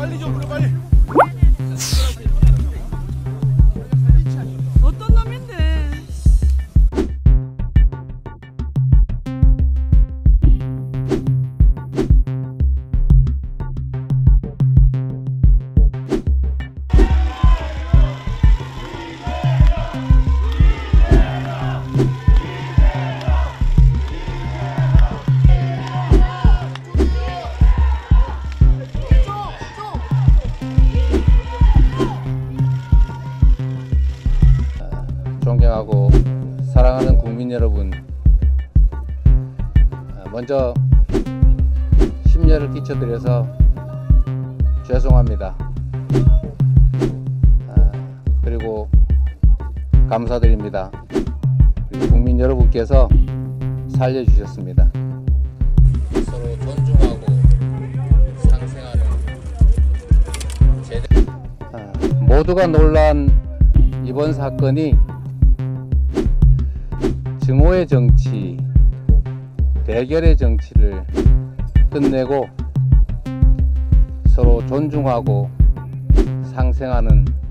빨리 좀 불러 빨리. 어떤 놈인데? 존경하고 사랑하는 국민 여러분, 먼저 심려를 끼쳐드려서 죄송합니다. 그리고 감사드립니다. 국민 여러분께서 살려주셨습니다. 서로 존중하고 상생하는 모두가 놀란 이번 사건이 증오의 정치, 대결의 정치를 끝내고 서로 존중하고 상생하는